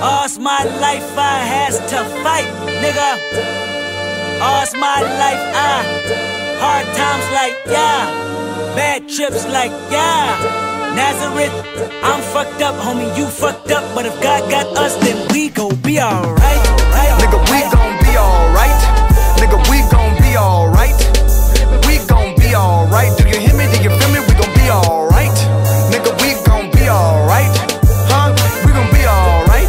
All's my life I has to fight, nigga. All's my life I hard times like yeah, bad trips like yeah. Nazareth, I'm fucked up, homie, you fucked up, but if God got us, then we gon' be alright. Nigga, we gon' be alright. Nigga, we gon' be alright. We gon' be alright. Do you hear me? Do you feel me? We gon' be alright. Nigga, we gon' be alright. Huh? We gon' be alright.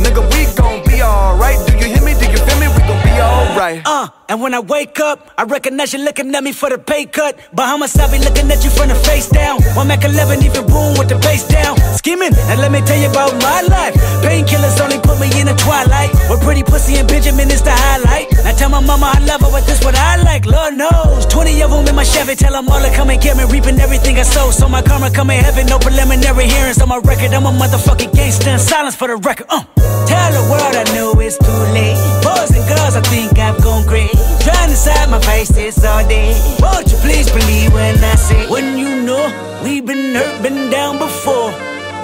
Nigga, we gon' be alright. Do you hear me? Do you feel me? We gon' be alright. And when I wake up, I recognize you looking at me for the pay cut. Bahamas, I be looking at you from the face down. One Mac 11, even boom with the face down. Scheming, and let me tell you about my life. Painkillers only put me in the twilight. With pretty pussy and Benjamin is the highlight. I tell my mama I love her, but this what I like, Lord knows. 20 of them in my Chevy, tell them all to come and get me. Reaping everything I sow, so my karma come in heaven. No preliminary hearings on my record, I'm a motherfucking gangster in silence for the record. Tell the world I know it's too late. Boys and girls, I think I've gone great. Trying inside my face this all day. Won't you please believe when I say, when you know we've been hurt, been down before.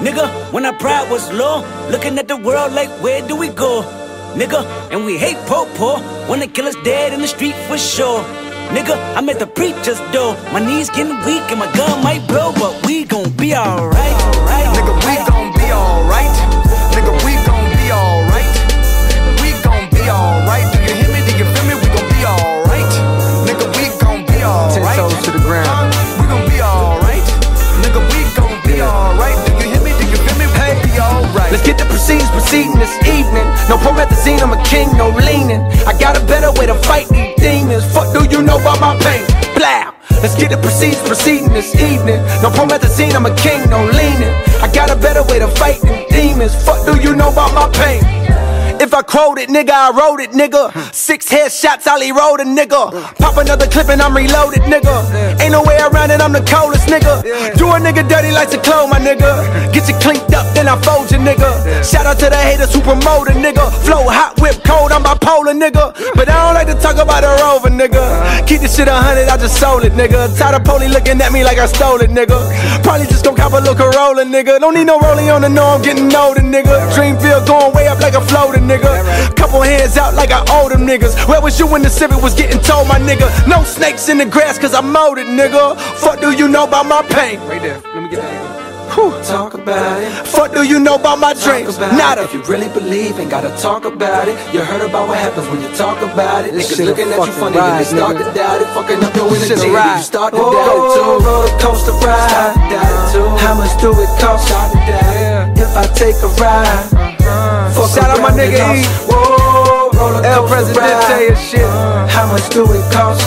Nigga, when our pride was low, looking at the world like where do we go? Nigga, and we hate po-po, wanna kill us dead in the street for sure. Nigga, I'm at the preacher's door, my knees getting weak and my gun might blow, but we gon' be alright. Nigga, we gon' be alright. Nigga, we gon' be alright. We gon' be alright. Do you hear me? Do you feel me? We gon' be alright. Nigga, we gon' be alright. 10 toes to the ground. We gon' be alright. Nigga, we gon' be alright. Do you hear me? Do you feel me? We gon' be alright. Let's get the proceeding this evening. No promethazine, I'm a king, no leaning. I got a better way to fight these demons. Fuck do you know about my pain? Blah. Let's get the proceeding this evening. No promethazine, I'm a king, no leaning. I got a better way to fight these demons. Fuck do you know about my pain? If I quote it, nigga, I wrote it, nigga. 6 headshots, I'll erode a nigga. Pop another clip and I'm reloaded, nigga. Ain't no way around it, I'm the coldest, nigga. Do a nigga dirty like the clone, my nigga. Get you cleaned up, then I fold you, nigga. Shout out to the haters who promote a nigga. Flow hot, whip cold, I'm bipolar, nigga. But I don't like to talk about a rover, nigga. Keep this shit 100, I just sold it, nigga. Tired of police looking at me like I stole it, nigga. Probably just gon' cop a little Corolla, nigga. Don't need no rolling on the norm, I'm getting older, nigga. Dreamville going way up like a floater, nigga. Couple hands out like I owe them niggas. Where was you when the civic was getting told, my nigga? No snakes in the grass cause I mowed it, nigga. Fuck do you know about my pain? Right there, let me get that. Whew. Talk about it. Fuck do you know about my dreams? Nada. If you really believe, ain't gotta talk about it. You heard about what happens when you talk about it. Niggas looking at you funny and they start to doubt it. Fucking up your energy, you start to doubt it too. Roller coaster ride, how much do it cost? If I take a ride. Shout out my nigga E. El Presidente and shit. How much do it cost?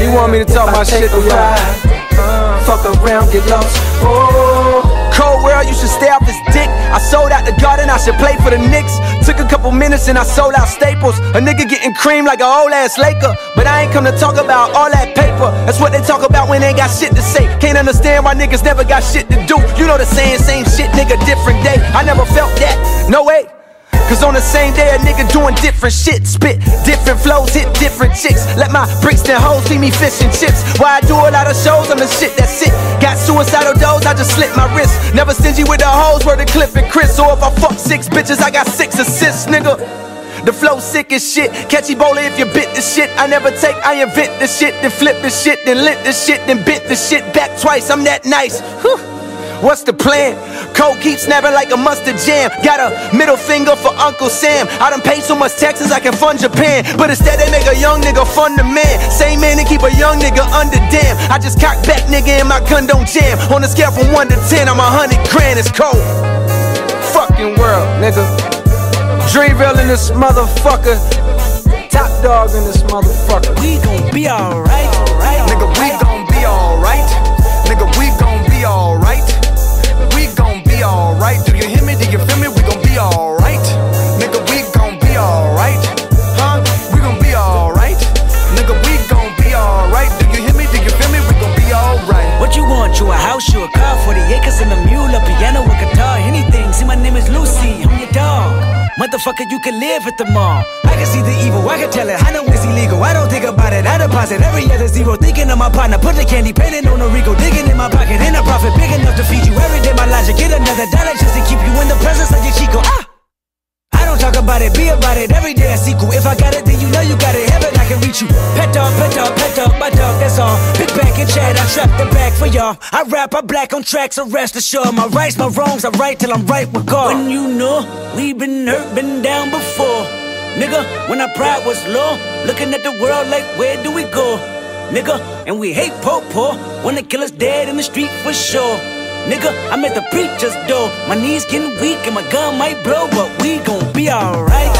You want me to talk my shit to y'all? Fuck around, get lost. Cold world, you should stay off this dick. I sold out the garden, I should play for the Knicks. Took a couple minutes and I sold out Staples. A nigga getting cream like an old ass Laker. But I ain't come to talk about all that paper. That's what they talk about when they ain't got shit to say. Can't understand why niggas never got shit to do. You know the saying, same shit, nigga, different day. I never felt that, no way. Cause on the same day a nigga doing different shit. Spit different flows, hit different chicks. Let my Brixton hoes feed me fish and chips. Why I do a lot of shows, I'm the shit that's it. Got suicidal doze, I just slit my wrist. Never stingy with the hoes, word of Cliff and Chris. So if I fuck 6 bitches, I got 6 assists, nigga. The flow sick as shit. Catch Ebola if you bit the shit. I never take, I invent the shit. Then flip the shit, then lit the shit. Then bit the shit back twice, I'm that nice. Whew. What's the plan? Code keeps snapping like a mustard jam. Got a middle finger for Uncle Sam. I done paid so much taxes I can fund Japan. But instead they make a young nigga fund the man. Same man and keep a young nigga under damn. I just cock back nigga and my gun don't jam. On a scale from 1 to 10, I'm 100 grand. It's cold. Fucking world, nigga. Dreamville in this motherfucker. Top dog in this motherfucker. We gon' be alright. Nigga, we gon' be alright. Nigga, we gon' be alright. Alright, do you hear me? Do you feel me? We gon' be alright. Nigga, we gon' be alright. Huh? We gon' be alright. Nigga, we gon' be alright. Do you hear me? Do you feel me? We gon' be alright. What you want? You a house, you a car, 40 acres and a mule, a piano, a guitar, anything. See, my name is Lucy, I'm your dog. My motherfucker, you can live at the mall. I can see the evil, I can tell it. I know it's illegal, I don't think about it. I deposit every other zero, thinking of my partner. Put the candy, painting on a Rico, digging in my pocket. And a profit big enough to feed you every day. My logic, get another dollar just to keep you in the presence of your Chico. Ah! I don't talk about it, be about it. Every day a sequel. If I got it, then you know you got it. Heaven, I can reach you. Pet dog, pet dog, pet dog, my dog, that's all. Pick back and chat, I trap the back for y'all. I rap, I black on tracks, so rest assured. My rights, my wrongs, I right till I'm right with God. When you know, we've been hurt, been down before. Nigga, when our pride was low, looking at the world like, where do we go? Nigga, and we hate po-po. Wanna kill us dead in the street for sure. Nigga, I'm at the preacher's door. My knees getting weak and my gun might blow, but we gon' be alright.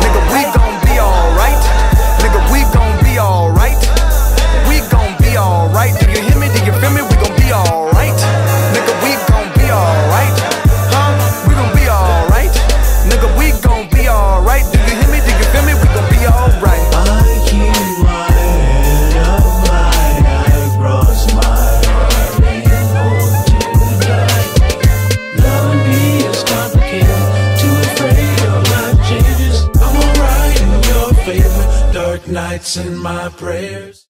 Nigga, we gon' be alright. Nigga, we gon' be alright. We gon' be alright. Do you hear me? Do you feel me? We gon' be alright. Nigga, we gon' be alright. Huh? We gon' be alright. Nigga, we gon' be alright. Do you hear me? Do you feel me? We gon' be alright. Nights in my prayers.